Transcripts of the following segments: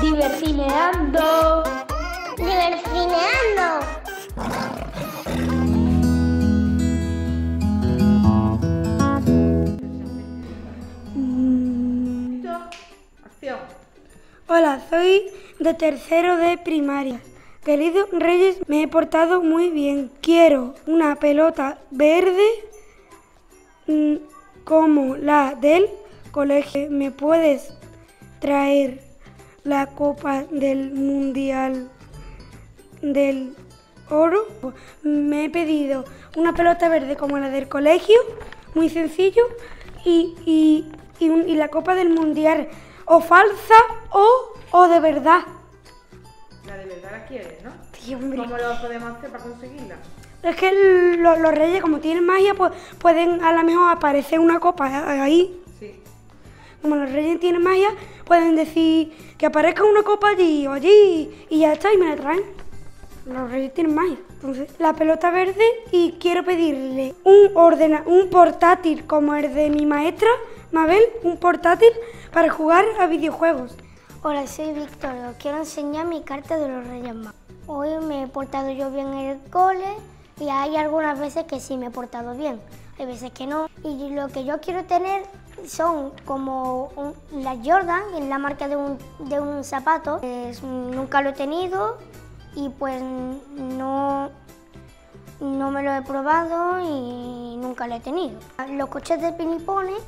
Diversineando. Diversineando. Hola, soy de tercero de primaria. Queridos Reyes, me he portado muy bien. Quiero una pelota verde como la del colegio. ¿Me puedes traer la copa del Mundial del Oro? Me he pedido una pelota verde como la del colegio, muy sencillo, y la copa del Mundial. O falsa o de verdad. La de verdad la quieres, ¿no? Sí, hombre. ¿Cómo lo podemos hacer para conseguirla? Es que los reyes, como tienen magia, pues pueden a lo mejor aparecer una copa ahí. Sí. Como los reyes tienen magia, pueden decir que aparezca una copa allí o allí y ya está, y me la traen. Los reyes tienen magia. Entonces, la pelota verde, y quiero pedirle un portátil como el de mi maestra Mabel, un portátil para jugar a videojuegos. Hola, soy Víctor, os quiero enseñar mi carta de los Reyes Magos. Hoy me he portado yo bien en el cole y hay algunas veces que sí me he portado bien, hay veces que no. Y lo que yo quiero tener son como las Jordan, que es la marca de un zapato. Pues, nunca lo he tenido y pues no me lo he probado y nunca lo he tenido. Los coches de pinipones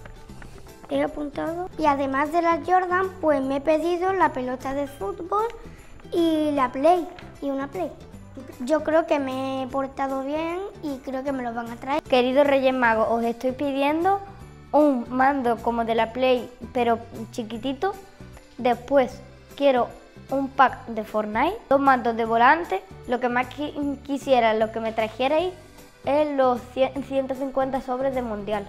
he apuntado. Y además de las Jordan, pues me he pedido la pelota de fútbol y la Play, y una Play. Yo creo que me he portado bien y creo que me lo van a traer. Queridos Reyes Magos, os estoy pidiendo un mando como de la Play, pero chiquitito. Después quiero un pack de Fortnite, dos mandos de volante. Lo que más quisiera, lo que me trajerais, es los 150 sobres de Mundial.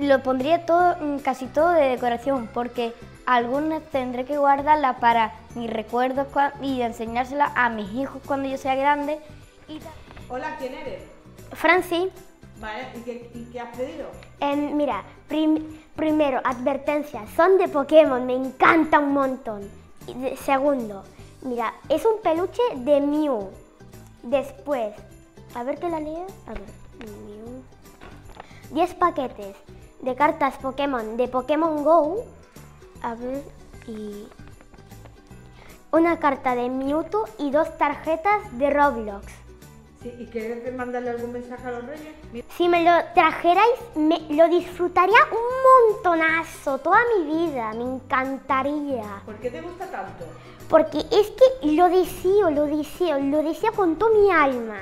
Lo pondría todo, casi todo de decoración, porque algunas tendré que guardarla para mis recuerdos y enseñársela a mis hijos cuando yo sea grande. Y hola, ¿quién eres? Francis. Vale, ¿y qué has pedido? Mira, primero, advertencia, son de Pokémon, me encanta un montón. Segundo, mira, es un peluche de Mew. Después, a ver que la lees, a ver, Mew. 10 paquetes de cartas Pokémon de Pokémon Go, a ver, y una carta de Mewtwo y dos tarjetas de Roblox. Sí, ¿y quieres mandarle algún mensaje a los Reyes? Si me lo trajerais, me lo disfrutaría un montonazo, toda mi vida, me encantaría. ¿Por qué te gusta tanto? Porque es que lo deseo con toda mi alma.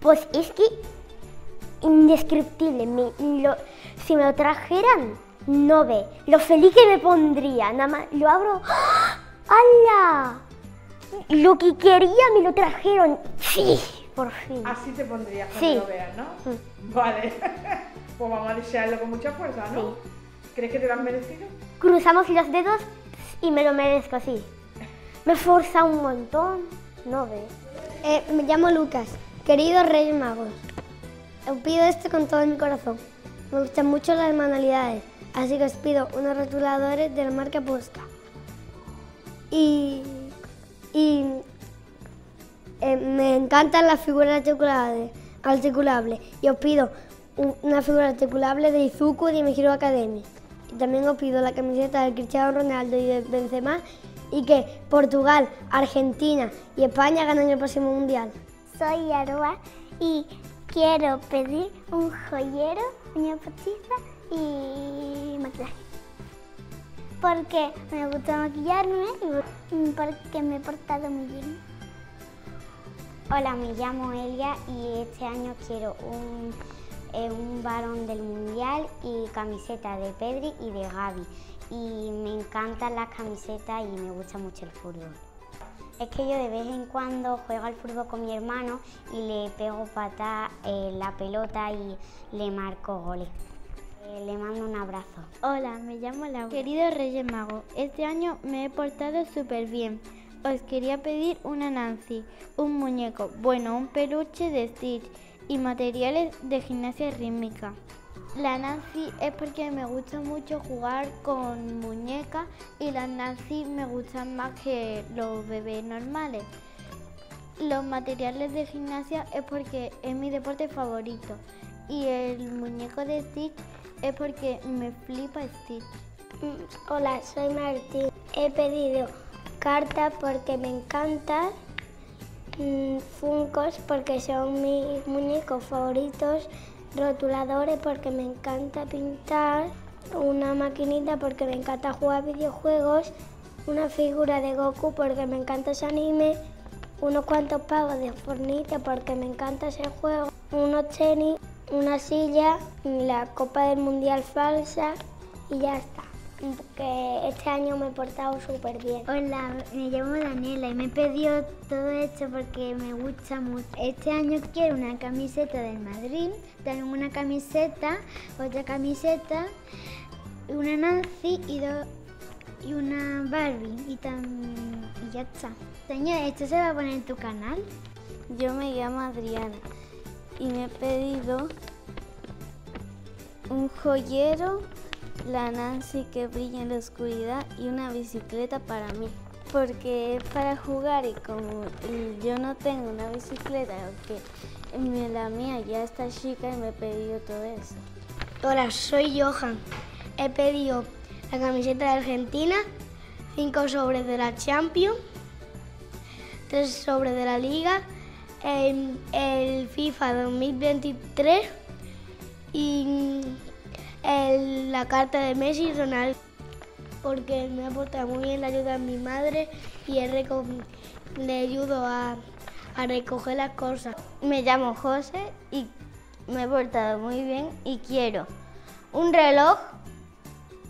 Pues es que indescriptible, si me lo trajeran, no ve lo feliz que me pondría, nada más lo abro, ¡hala! Lo que quería me lo trajeron, sí, por fin. Así te pondrías cuando sí lo veas, ¿no? Sí. Vale, pues vamos a desearlo con mucha fuerza, ¿no? Sí. ¿Crees que te lo has merecido? Cruzamos los dedos y me lo merezco, sí. Me forza un montón, no ve. Me llamo Lucas, querido Reyes Magos. Os pido esto con todo mi corazón. Me gustan mucho las manualidades, así que os pido unos rotuladores de la marca Posca. Y me encantan las figuras articulables. Y os pido una figura articulable de Izuku de My Hero Academia. Y también os pido la camiseta de Cristiano Ronaldo y de Benzema. Y que Portugal, Argentina y España ganen el próximo Mundial. Soy Aroa y quiero pedir un joyero, una postiza y maquillaje. Porque me gusta maquillarme y porque me he portado muy bien. Hola, me llamo Elia y este año quiero un varón del Mundial y camiseta de Pedri y de Gaby. Y me encantan las camisetas y me gusta mucho el fútbol. Es que yo de vez en cuando juego al fútbol con mi hermano y le pego patada en la pelota y le marco goles. Le mando un abrazo. Hola, me llamo Laura. Querido Reyes Magos, este año me he portado súper bien. Os quería pedir una Nancy, un muñeco, bueno, un peluche de Stitch y materiales de gimnasia rítmica. La Nancy es porque me gusta mucho jugar con muñecas y las Nancy me gustan más que los bebés normales. Los materiales de gimnasia es porque es mi deporte favorito y el muñeco de Stitch es porque me flipa Stitch. Hola, soy Martín. He pedido cartas porque me encantan, Funkos porque son mis muñecos favoritos, rotuladores porque me encanta pintar, una maquinita porque me encanta jugar videojuegos, una figura de Goku porque me encanta ese anime, unos cuantos pavos de Fortnite porque me encanta ese juego, unos tenis, una silla, la copa del mundial falsa y ya está. Porque este año me he portado súper bien. Hola, me llamo Daniela y me he pedido todo esto porque me gusta mucho. Este año quiero una camiseta del Madrid, también una camiseta, otra camiseta, una Nancy y una Barbie y ya está. Señora, ¿esto se va a poner en tu canal? Yo me llamo Adriana y me he pedido un joyero, la Nancy que brilla en la oscuridad y una bicicleta para mí, porque es para jugar y como yo no tengo una bicicleta, porque la mía ya está chica y me he pedido todo eso. Hola, soy Johan. He pedido la camiseta de Argentina, 5 sobres de la Champions, 3 sobres de la Liga, el FIFA 2023 y la carta de Messi y Ronaldo, porque me ha portado muy bien, la ayuda a mi madre y le ayudo a recoger las cosas. Me llamo José y me he portado muy bien y quiero un reloj,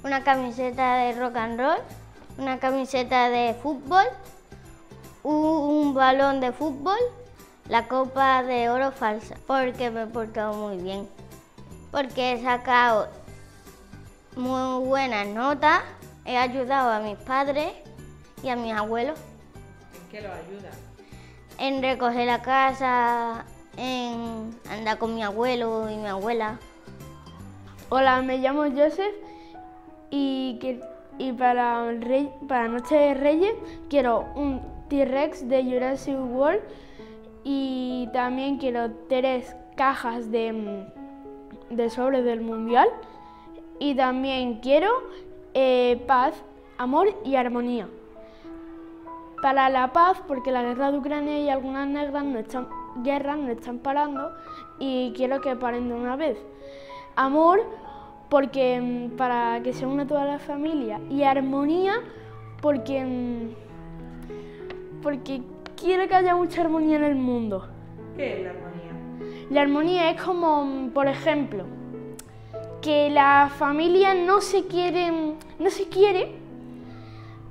una camiseta de rock and roll, una camiseta de fútbol, un balón de fútbol, la copa de oro falsa, porque me he portado muy bien, porque he sacado muy buenas notas, he ayudado a mis padres y a mis abuelos. ¿En qué los ayudas? En recoger la casa, en andar con mi abuelo y mi abuela. Hola, me llamo Joseph y para Noche de Reyes quiero un T-Rex de Jurassic World y también quiero 3 cajas de sobres del mundial. Y también quiero paz, amor y armonía. Para la paz, porque la guerra de Ucrania y algunas guerras no están parando y quiero que paren de una vez. Amor, porque para que se una toda la familia. Y armonía, porque quiero que haya mucha armonía en el mundo. ¿Qué es la armonía? La armonía es como, por ejemplo, que la familia no se quiere,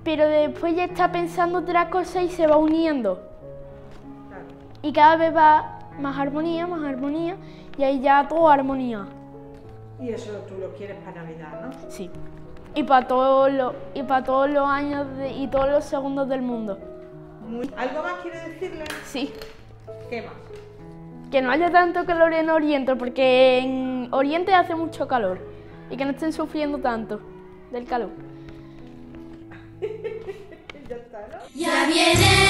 pero después ya está pensando otra cosa y se va uniendo. Y cada vez va más armonía, y ahí ya todo armonía. Y eso tú lo quieres para Navidad, ¿no? Sí. Y para todos los años y todos los segundos del mundo. ¿Algo más quieres decirle? Sí. ¿Qué más? Que no haya tanto calor en Oriente, porque en Oriente hace mucho calor y que no estén sufriendo tanto del calor. Ya está, ¿no? Ya viene.